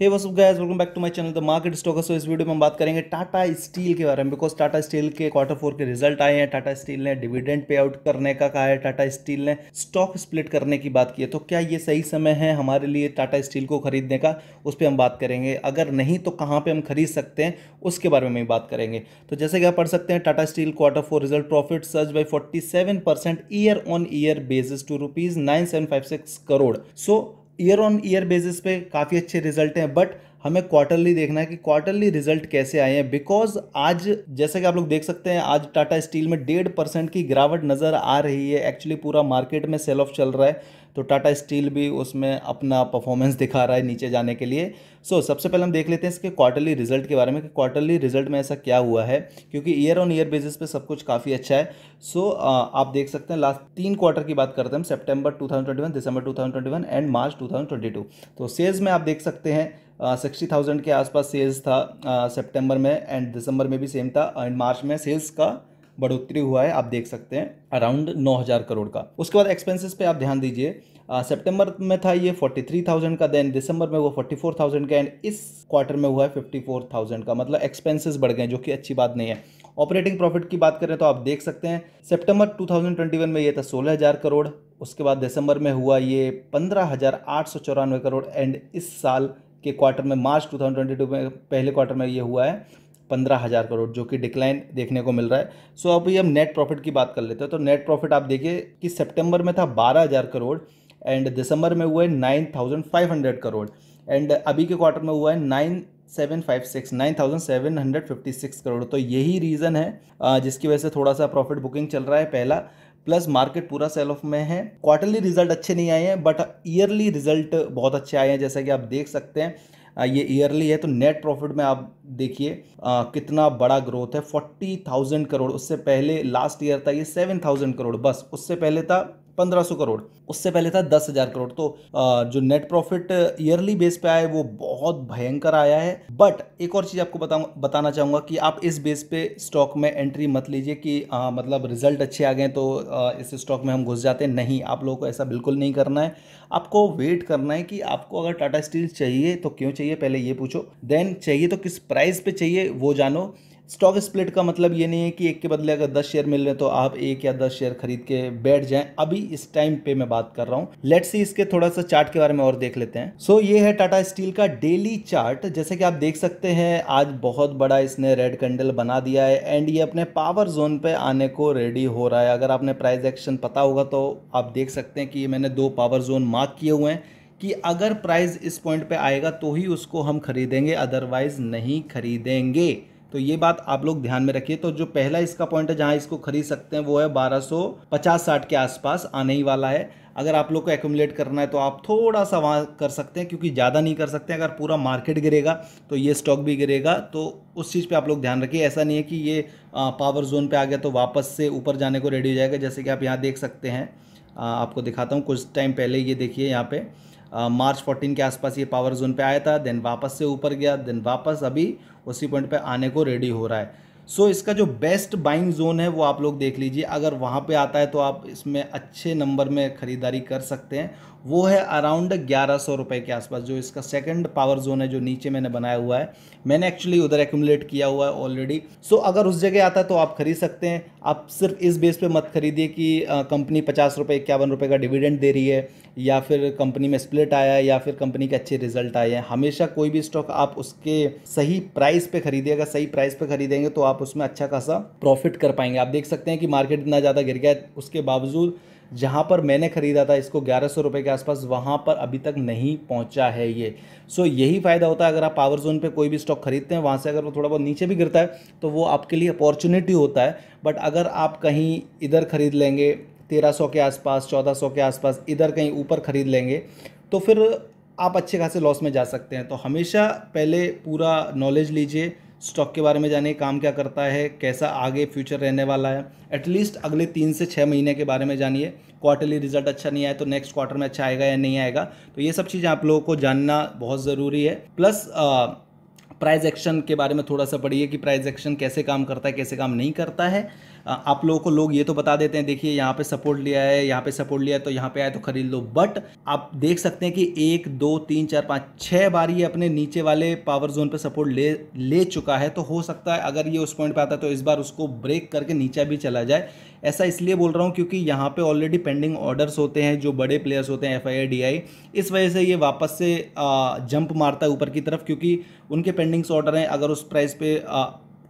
Hey what's up guys, welcome back to my channel the market stockers. So इस video में हम बात करेंगे टाटा स्टील के बारे में, बिकॉज टाटा स्टील के Q4 के रिजल्ट आए हैं। टाटा स्टील ने डिविडेंड पे आउट करने का कहा है, टाटा स्टील ने स्टॉक स्प्लिट करने की बात की है। तो क्या ये सही समय है हमारे लिए टाटा स्टील को खरीदने का, उस पर हम बात करेंगे। अगर नहीं तो कहाँ पर हम खरीद सकते हैं उसके बारे में भी बात करेंगे। तो जैसे कि आप पढ़ सकते हैं, Tata Steel Q4 result profit surge by 47% year on year basis to ₹9,756 crore. So year on year basis पे काफ़ी अच्छे रिजल्ट हैं, बट हमें क्वार्टरली देखना है कि क्वार्टरली रिजल्ट कैसे आए हैं। बिकॉज आज जैसे कि आप लोग देख सकते हैं, आज टाटा स्टील में 1.5% की गिरावट नज़र आ रही है। एक्चुअली पूरा मार्केट में सेल ऑफ चल रहा है, तो टाटा स्टील भी उसमें अपना परफॉर्मेंस दिखा रहा है नीचे जाने के लिए। सो सबसे पहले हम देख लेते हैं इसके क्वार्टरली रिजल्ट के बारे में कि क्वार्टरली रिजल्ट में ऐसा क्या हुआ है, क्योंकि ईयर ऑन ईयर बेसिस पे सब कुछ काफ़ी अच्छा है। सो आप देख सकते हैं लास्ट 3 क्वार्टर की बात करते हैं हम, सितंबर 2021, दिसंबर 2021 एंड मार्च 2022। तो सेल्स में आप देख सकते हैं 60,000 के आसपास सेल्स था सितंबर में, एंड दिसंबर में भी सेम था, एंड मार्च में सेल्स का बढ़ोतरी हुआ है, आप देख सकते हैं अराउंड 9,000 करोड़ का। उसके बाद एक्सपेंसेस पे आप ध्यान दीजिए, सितंबर में था ये 43,000 का, देन दिसंबर में वो 44,000 का, एंड इस क्वार्टर में हुआ है 54,000 का। मतलब एक्सपेंसेस बढ़ गए, जो कि अच्छी बात नहीं है। ऑपरेटिंग प्रॉफिट की बात करें तो आप देख सकते हैं सितंबर 2021 में ये था 16,000 करोड़, उसके बाद दिसंबर में हुआ ये 15,894 करोड़, एंड इस साल के क्वार्टर में मार्च 2022 में पहले क्वार्टर में ये हुआ है 15,000 करोड़, जो कि डिक्लाइन देखने को मिल रहा है। सो अभी हम नेट प्रॉफिट की बात कर लेते हैं। तो नेट प्रॉफिट आप देखिए कि सितंबर में था 12,000 करोड़, एंड दिसंबर में हुआ है 9,500 करोड़, एंड अभी के क्वार्टर में हुआ है 9,756 करोड़। तो यही रीज़न है जिसकी वजह से थोड़ा सा प्रॉफिट बुकिंग चल रहा है पहला, प्लस मार्केट पूरा सेल ऑफ में है। क्वार्टरली रिजल्ट अच्छे नहीं आए हैं, बट ईयरली रिजल्ट बहुत अच्छे आए हैं। जैसा कि आप देख सकते हैं ये ईयरली है, तो नेट प्रॉफिट में आप देखिए कितना बड़ा ग्रोथ है, 40,000 करोड़। उससे पहले लास्ट ईयर था ये 7,000 करोड़, बस उससे पहले था 1,500 करोड़, उससे पहले था 10,000 करोड़। तो जो नेट प्रॉफिट ईयरली बेस पे आया है वो बहुत भयंकर आया है। बट एक और चीज़ आपको बताना चाहूँगा कि आप इस बेस पे स्टॉक में एंट्री मत लीजिए कि मतलब रिजल्ट अच्छे आ गए तो इस स्टॉक में हम घुस जाते हैं। नहीं, आप लोगों को ऐसा बिल्कुल नहीं करना है। आपको वेट करना है कि आपको अगर टाटा स्टील चाहिए तो क्यों चाहिए, पहले ये पूछो, देन चाहिए तो किस प्राइस पे चाहिए वो जानो। स्टॉक स्प्लिट का मतलब ये नहीं है कि एक के बदले अगर 10 शेयर मिल रहे हैं तो आप 1 या 10 शेयर खरीद के बैठ जाएं। अभी इस टाइम पे मैं बात कर रहा हूँ। लेट्स सी इसके थोड़ा सा चार्ट के बारे में और देख लेते हैं। सो ये है टाटा स्टील का डेली चार्ट। जैसे कि आप देख सकते हैं आज बहुत बड़ा इसने रेड कैंडल बना दिया है, एंड ये अपने पावर जोन पर आने को रेडी हो रहा है। अगर आपने प्राइस एक्शन पता होगा तो आप देख सकते हैं कि मैंने 2 पावर जोन मार्क किए हुए हैं कि अगर प्राइस इस पॉइंट पर आएगा तो ही उसको हम खरीदेंगे, अदरवाइज नहीं खरीदेंगे। तो ये बात आप लोग ध्यान में रखिए। तो जो पहला इसका पॉइंट है जहाँ इसको खरीद सकते हैं वो है 1250-60 के आसपास आने ही वाला है। अगर आप लोग को एक्यूमुलेट करना है तो आप थोड़ा सा वहाँ कर सकते हैं, क्योंकि ज़्यादा नहीं कर सकते। अगर पूरा मार्केट गिरेगा तो ये स्टॉक भी गिरेगा, तो उस चीज़ पे आप लोग ध्यान रखिए। ऐसा नहीं है कि ये पावर जोन पे आ गया तो वापस से ऊपर जाने को रेडी हो जाएगा। जैसे कि आप यहाँ देख सकते हैं, आपको दिखाता हूँ, कुछ टाइम पहले ये देखिए यहाँ पे मार्च 14 के आसपास ये पावर जोन पे आया था, देन वापस से ऊपर गया, देन वापस अभी उसी पॉइंट पे आने को रेडी हो रहा है। सो इसका जो बेस्ट बाइंग जोन है वो आप लोग देख लीजिए। अगर वहाँ पे आता है तो आप इसमें अच्छे नंबर में ख़रीदारी कर सकते हैं। वो है अराउंड ₹1,100 के आसपास, जो इसका सेकंड पावर जोन है, जो नीचे मैंने बनाया हुआ है। मैंने एक्चुअली उधर एक्यूमुलेट किया हुआ है ऑलरेडी। सो अगर उस जगह आता है तो आप खरीद सकते हैं। आप सिर्फ इस बेस पे मत खरीदिए कि कंपनी ₹50-51 का डिविडेंड दे रही है, या फिर कंपनी में स्प्लिट आया है, या फिर कंपनी के अच्छे रिजल्ट आए हैं। हमेशा कोई भी स्टॉक आप उसके सही प्राइस पर खरीदिएगा। सही प्राइस पर खरीदेंगे तो आप उसमें अच्छा खासा प्रॉफिट कर पाएंगे। आप देख सकते हैं कि मार्केट इतना ज़्यादा गिर गया, उसके बावजूद जहाँ पर मैंने ख़रीदा था इसको ₹1,100 के आसपास, वहाँ पर अभी तक नहीं पहुँचा है ये। सो यही फ़ायदा होता है अगर आप पावर जोन पे कोई भी स्टॉक खरीदते हैं। वहाँ से अगर वो थोड़ा बहुत नीचे भी गिरता है तो वो आपके लिए अपॉर्चुनिटी होता है। बट अगर आप कहीं इधर ख़रीद लेंगे 1,300 के आसपास, 1,400 के आसपास, इधर कहीं ऊपर ख़रीद लेंगे तो फिर आप अच्छे खासे लॉस में जा सकते हैं। तो हमेशा पहले पूरा नॉलेज लीजिए स्टॉक के बारे में, जानिए काम क्या करता है, कैसा आगे फ्यूचर रहने वाला है। एटलीस्ट अगले 3 से 6 महीने के बारे में जानिए। क्वार्टरली रिजल्ट अच्छा नहीं आया तो नेक्स्ट क्वार्टर में अच्छा आएगा या नहीं आएगा, तो ये सब चीज़ें आप लोगों को जानना बहुत ज़रूरी है। प्लस प्राइस एक्शन के बारे में थोड़ा सा पढ़िए कि प्राइस एक्शन कैसे काम करता है, कैसे काम नहीं करता है। आप लोगों को लोग ये तो बता देते हैं, देखिए यहाँ पे सपोर्ट लिया है, यहाँ पे सपोर्ट लिया है तो यहाँ पे आए तो खरीद लो, बट आप देख सकते हैं कि 1, 2, 3, 4, 5, 6 बार ये अपने नीचे वाले पावर जोन पे सपोर्ट ले चुका है। तो हो सकता है अगर ये उस पॉइंट पे आता है तो इस बार उसको ब्रेक करके नीचे भी चला जाए। ऐसा इसलिए बोल रहा हूँ क्योंकि यहाँ पे ऑलरेडी पेंडिंग ऑर्डर्स होते हैं जो बड़े प्लेयर्स होते हैं, FII DI, इस वजह से ये वापस से जंप मारता है ऊपर की तरफ, क्योंकि उनके पेंडिंग्स ऑर्डर हैं। अगर उस प्राइस पे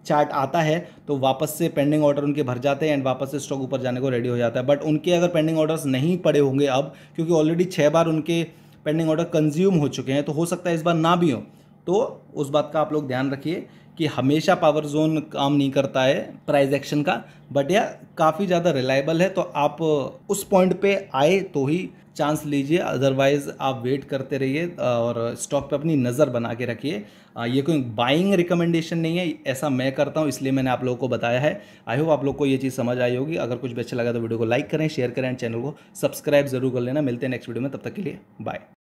चार्ट आता है तो वापस से पेंडिंग ऑर्डर उनके भर जाते हैं एंड वापस से स्टॉक ऊपर जाने को रेडी हो जाता है। बट उनके अगर पेंडिंग ऑर्डर्स नहीं पड़े होंगे अब, क्योंकि ऑलरेडी 6 बार उनके पेंडिंग ऑर्डर कंज्यूम हो चुके हैं, तो हो सकता है इस बार ना भी हो। तो उस बात का आप लोग ध्यान रखिए कि हमेशा पावर जोन काम नहीं करता है प्राइस एक्शन का, बट यह काफ़ी ज़्यादा रिलायबल है। तो आप उस पॉइंट पे आए तो ही चांस लीजिए, अदरवाइज़ आप वेट करते रहिए और स्टॉक पे अपनी नज़र बना के रखिए। ये कोई बाइंग रिकमेंडेशन नहीं है, ऐसा मैं करता हूँ इसलिए मैंने आप लोगों को बताया है। आई होप आप लोग को ये चीज़ समझ आई होगी। अगर कुछ भी अच्छा लगा तो वीडियो को लाइक करें, शेयर करें, चैनल को सब्सक्राइब जरूर कर लेना। मिलते हैं नेक्स्ट वीडियो में, तब तक के लिए बाय।